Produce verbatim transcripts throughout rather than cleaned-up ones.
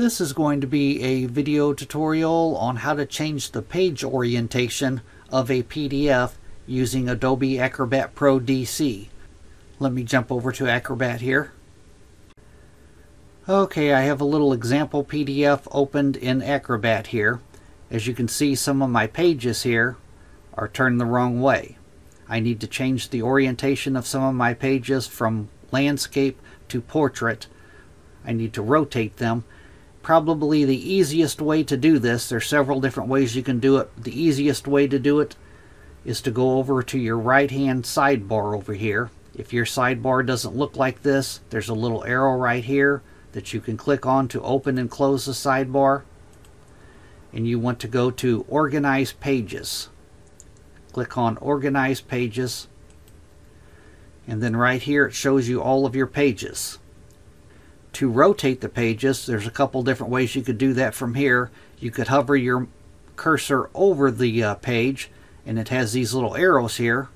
This is going to be a video tutorial on how to change the page orientation of a P D F using Adobe Acrobat Pro D C. Let me jump over to Acrobat here. Okay, I have a little example P D F opened in Acrobat here. As you can see, some of my pages here are turned the wrong way. I need to change the orientation of some of my pages from landscape to portrait. I need to rotate them. Probably the easiest way to do this, there's several different ways you can do it. The easiest way to do it is to go over to your right hand sidebar over here. If your sidebar doesn't look like this, there's a little arrow right here that you can click on to open and close the sidebar. And you want to go to Organize Pages. Click on Organize Pages. And then right here it shows you all of your pages. To rotate the pages, there's a couple different ways you could do that from here. You could hover your cursor over the uh, page, and it has these little arrows here.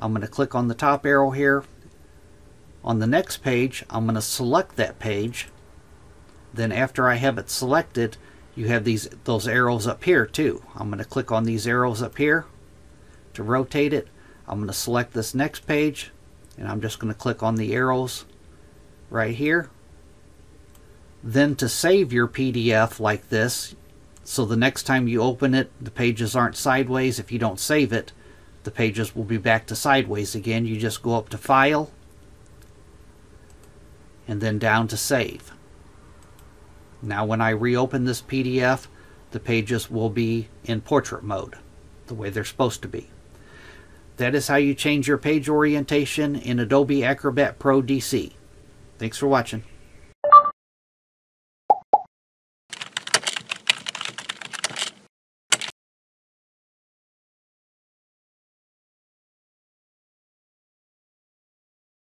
I'm going to click on the top arrow here. On the next page, I'm going to select that page. Then after I have it selected, you have these those arrows up here too. I'm going to click on these arrows up here to rotate it. I'm going to select this next page, and I'm just going to click on the arrows right here. Then to save your P D F like this, so the next time you open it, the pages aren't sideways. If you don't save it, the pages will be back to sideways again. You just go up to File, and then down to Save. Now when I reopen this P D F, the pages will be in portrait mode, the way they're supposed to be. That is how you change your page orientation in Adobe Acrobat Pro D C. Thanks for watching.